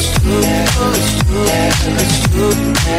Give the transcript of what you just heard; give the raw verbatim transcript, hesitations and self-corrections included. Oh, it's true, oh, it's true, oh,